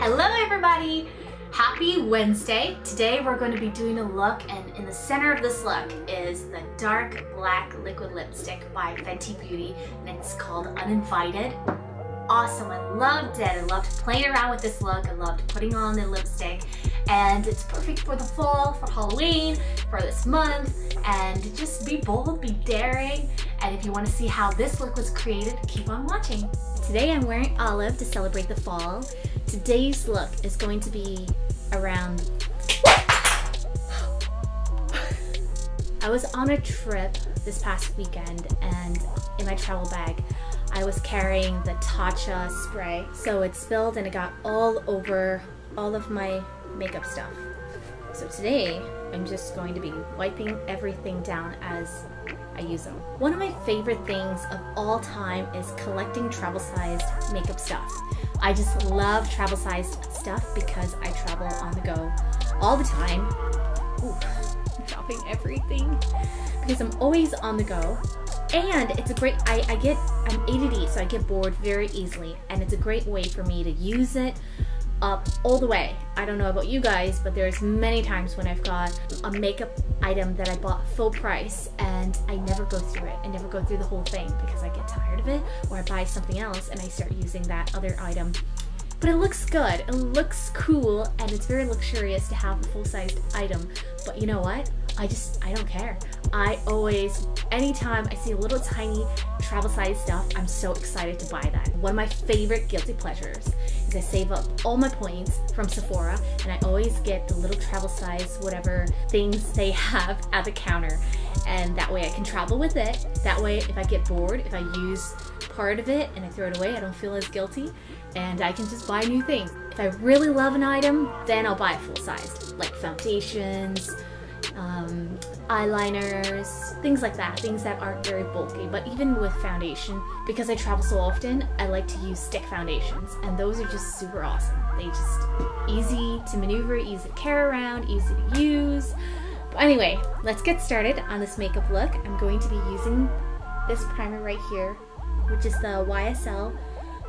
Hello everybody! Happy Wednesday! Today we're going to be doing a look, and in the center of this look is the dark black liquid lipstick by Fenty Beauty, and it's called Uninvited. Awesome, I loved it. I loved playing around with this look. I loved putting on the lipstick, and it's perfect for the fall, for Halloween, for this month, and just be bold, be daring. And if you want to see how this look was created, keep on watching. Today I'm wearing olive to celebrate the fall. Today's look is going to be around... I was on a trip this past weekend, and in my travel bag I was carrying the Tatcha spray, so it spilled and it got all over all of my makeup stuff. So today I'm just going to be wiping everything down as I use them. One of my favorite things of all time is collecting travel-sized makeup stuff. I just love travel-sized stuff because I travel on the go all the time. Ooh, I'm dropping everything because I'm always on the go. And it's a great, I'm ADD, so I get bored very easily, and it's a great way for me to use it up all the way. I don't know about you guys, but there's many times when I've got a makeup item that I bought full price and I never go through it. I never go through the whole thing because I get tired of it, or I buy something else and I start using that other item. But it looks good, it looks cool, and it's very luxurious to have a full-sized item. But you know what? I don't care. Anytime I see a little tiny travel-sized stuff, I'm so excited to buy that. One of my favorite guilty pleasures is I save up all my points from Sephora, and I always get the little travel-sized whatever things they have at the counter. And that way I can travel with it. That way if I get bored, if I use part of it and I throw it away, I don't feel as guilty, and I can just buy new things. If I really love an item, then I'll buy it full-sized, like foundations, eyeliners, things like that, things that aren't very bulky. But even with foundation, because I travel so often, I like to use stick foundations, and those are just super awesome. They just easy to maneuver, easy to carry around, easy to use. But anyway, let's get started on this makeup look. I'm going to be using this primer right here, which is the YSL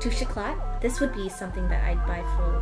Touche Eclat. This would be something that I'd buy full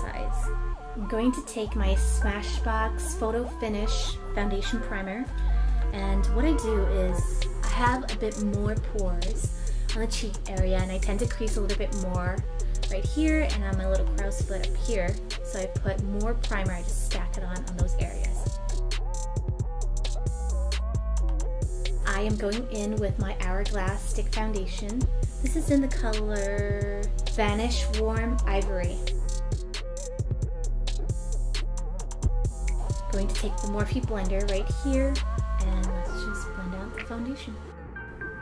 size. I'm going to take my Smashbox Photo Finish Foundation Primer, and what I do is I have a bit more pores on the cheek area, and I tend to crease a little bit more right here and on my little brow split up here, so I put more primer, I just stack it on those areas. I am going in with my Hourglass Stick Foundation. This is in the color Vanish Warm Ivory. I'm going to take the Morphe blender right here, and let's just blend out the foundation.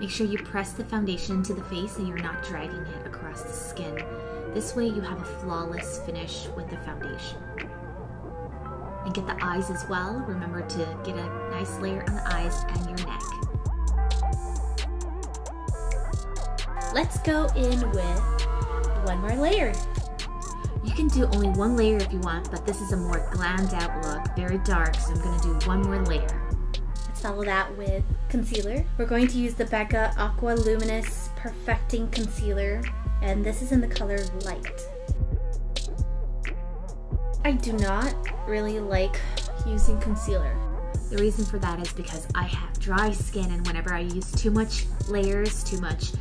Make sure you press the foundation to the face and you're not dragging it across the skin. This way you have a flawless finish with the foundation. And get the eyes as well. Remember to get a nice layer on the eyes and your neck. Let's go in with one more layer. You can do only one layer if you want, but this is a more glammed out look, very dark, so I'm going to do one more layer. Let's follow that with concealer. We're going to use the Becca Aqua Luminous Perfecting Concealer, and this is in the color Light. I do not really like using concealer. The reason for that is because I have dry skin, and whenever I use too much layers, too much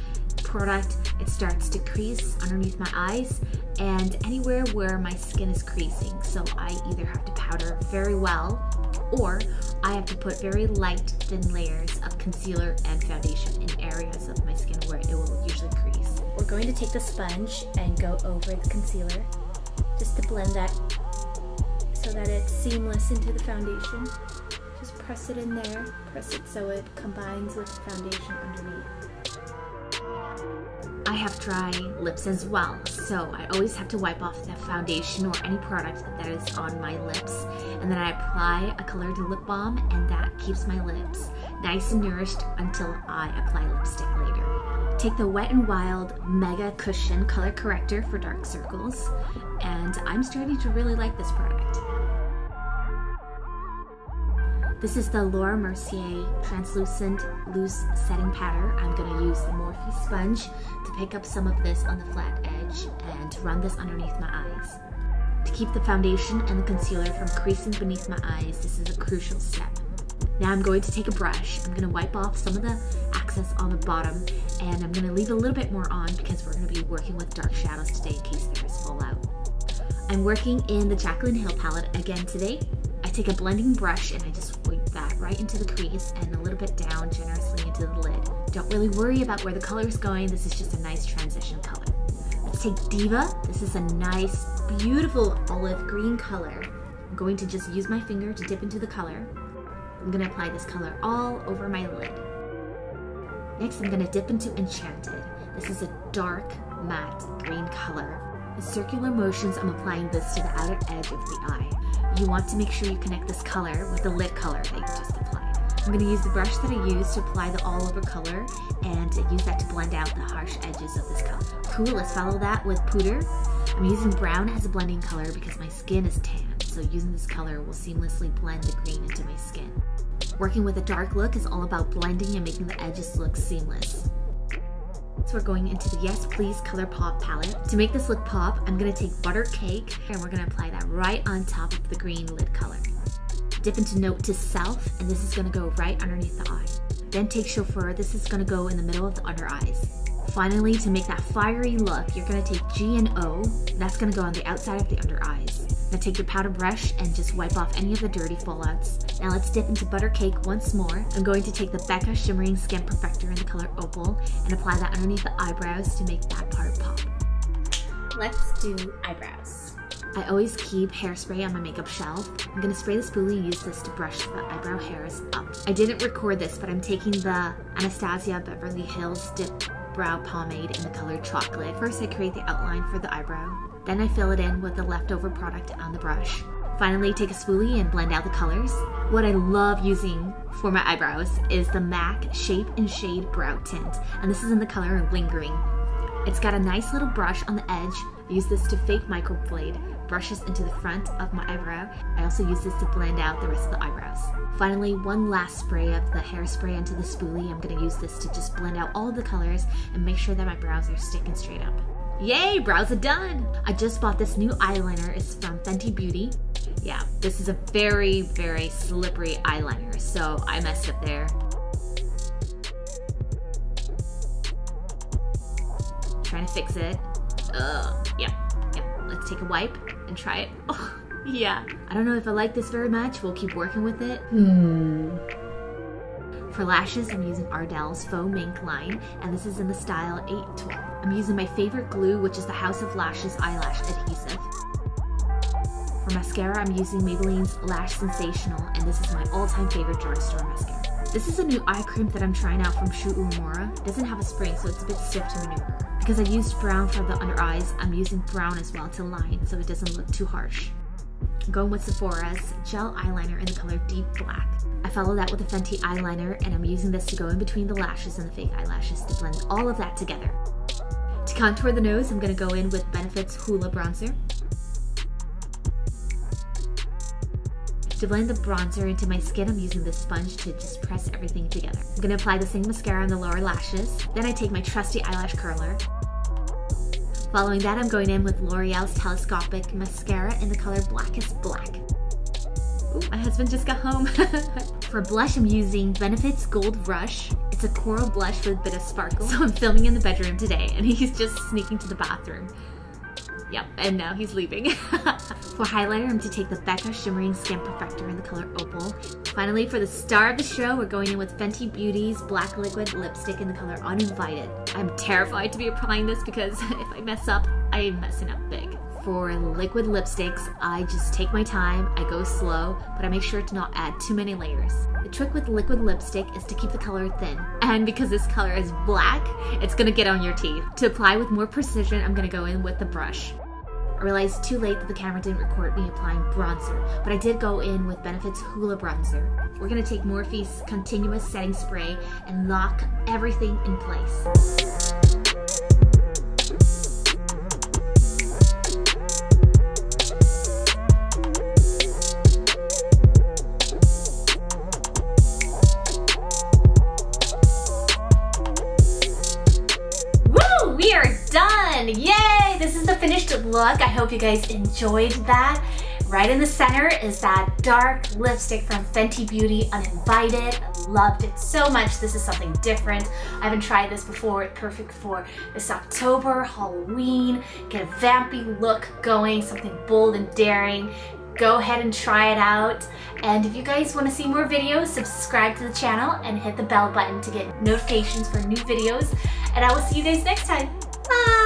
product, it starts to crease underneath my eyes and anywhere where my skin is creasing. So I either have to powder very well, or I have to put very light, thin layers of concealer and foundation in areas of my skin where it will usually crease. We're going to take the sponge and go over the concealer just to blend that so that it's seamless into the foundation. Just press it in there, press it so it combines with the foundation underneath. I have dry lips as well, so I always have to wipe off the foundation or any product that is on my lips, and then I apply a colored lip balm, and that keeps my lips nice and nourished until I apply lipstick later. Take the Wet n Wild Mega Cushion Color Corrector for dark circles, and I'm starting to really like this product. This is the Laura Mercier Translucent Loose Setting Powder. I'm gonna use the Morphe sponge to pick up some of this on the flat edge and run this underneath my eyes. To keep the foundation and the concealer from creasing beneath my eyes, this is a crucial step. Now I'm going to take a brush, I'm gonna wipe off some of the excess on the bottom, and I'm gonna leave a little bit more on because we're gonna be working with dark shadows today in case there is fallout. I'm working in the Jaclyn Hill palette again today. I take a blending brush and I just wipe that right into the crease and a little bit down generously into the lid. Don't really worry about where the color is going, this is just a nice transition color. Let's take Diva, this is a nice, beautiful olive green color. I'm going to just use my finger to dip into the color. I'm gonna apply this color all over my lid. Next, I'm gonna dip into Enchanted. This is a dark, matte green color. With circular motions, I'm applying this to the outer edge of the eye. You want to make sure you connect this color with the lid color that you just applied. I'm gonna use the brush that I used to apply the all-over color and use that to blend out the harsh edges of this color. Cool, let's follow that with Poudre. I'm using brown as a blending color because my skin is tan, so using this color will seamlessly blend the green into my skin. Working with a dark look is all about blending and making the edges look seamless. So we're going into the Yes Please Color Pop palette. To make this look pop, I'm gonna take Butter Cake and we're gonna apply that right on top of the green lid color. Dip into Note to Self, and this is gonna go right underneath the eye. Then take Chauffeur, this is gonna go in the middle of the under eyes. Finally, to make that fiery look, you're gonna take G and O, that's gonna go on the outside of the under eyes. Now take your powder brush and just wipe off any of the dirty fallouts. Now let's dip into Butter Cake once more. I'm going to take the Becca Shimmering Skin Perfector in the color Opal and apply that underneath the eyebrows to make that part pop. Let's do eyebrows. I always keep hairspray on my makeup shelf. I'm gonna spray the spoolie and use this to brush the eyebrow hairs up. I didn't record this, but I'm taking the Anastasia Beverly Hills Dip Brow Pomade in the color Chocolate. First I create the outline for the eyebrow, then I fill it in with the leftover product on the brush. Finally take a spoolie and blend out the colors. What I love using for my eyebrows is the MAC Shape and Shade Brow Tint, and this is in the color Lingering. It's got a nice little brush on the edge. I use this to fake microblade brushes into the front of my eyebrow. I also use this to blend out the rest of the eyebrows. Finally, one last spray of the hairspray into the spoolie. I'm gonna use this to just blend out all the colors and make sure that my brows are sticking straight up. Yay, brows are done! I just bought this new eyeliner. It's from Fenty Beauty. Yeah, this is a very, very slippery eyeliner, so I messed up there. Trying to fix it. Yeah. Let's take a wipe and try it. Oh, yeah. I don't know if I like this very much. We'll keep working with it. For lashes, I'm using Ardell's Faux Mink line, and this is in the style 812. I'm using my favorite glue, which is the House of Lashes eyelash adhesive. For mascara, I'm using Maybelline's Lash Sensational, and this is my all-time favorite drugstore mascara. This is a new eye cream that I'm trying out from Shu Uemura. It doesn't have a spring, so it's a bit stiff to maneuver. Because I used brown for the under eyes, I'm using brown as well to line so it doesn't look too harsh. I'm going with Sephora's gel eyeliner in the color Deep Black. I follow that with a Fenty eyeliner, and I'm using this to go in between the lashes and the fake eyelashes to blend all of that together. To contour the nose, I'm going to go in with Benefit's Hoola Bronzer. To blend the bronzer into my skin, I'm using this sponge to just press everything together. I'm going to apply the same mascara on the lower lashes. Then I take my trusty eyelash curler. Following that, I'm going in with L'Oreal's Telescopic Mascara in the color Blackest Black. Ooh, my husband just got home. For blush, I'm using Benefit's Gold Rush. It's a coral blush with a bit of sparkle. So I'm filming in the bedroom today, and he's just sneaking to the bathroom. Yep, and now he's leaving. For highlighter, I'm to take the Becca Shimmering Skin Perfector in the color Opal. Finally, for the star of the show, we're going in with Fenty Beauty's Black Liquid Lipstick in the color Uninvited. I'm terrified to be applying this because if I mess up, I'm messing up big. For liquid lipsticks, I just take my time, I go slow, but I make sure to not add too many layers. The trick with liquid lipstick is to keep the color thin. And because this color is black, it's gonna get on your teeth. To apply with more precision, I'm gonna go in with the brush. I realized too late that the camera didn't record me applying bronzer, but I did go in with Benefit's Hoola Bronzer. We're gonna take Morphe's Continuous Setting Spray and lock everything in place. look. I hope you guys enjoyed that. Right in the center is that dark lipstick from Fenty Beauty, Uninvited. I loved it so much. This is something different. I haven't tried this before. Perfect for this October, Halloween. Get a vampy look going, something bold and daring. Go ahead and try it out. And if you guys want to see more videos, subscribe to the channel and hit the bell button to get notifications for new videos. And I will see you guys next time. Bye!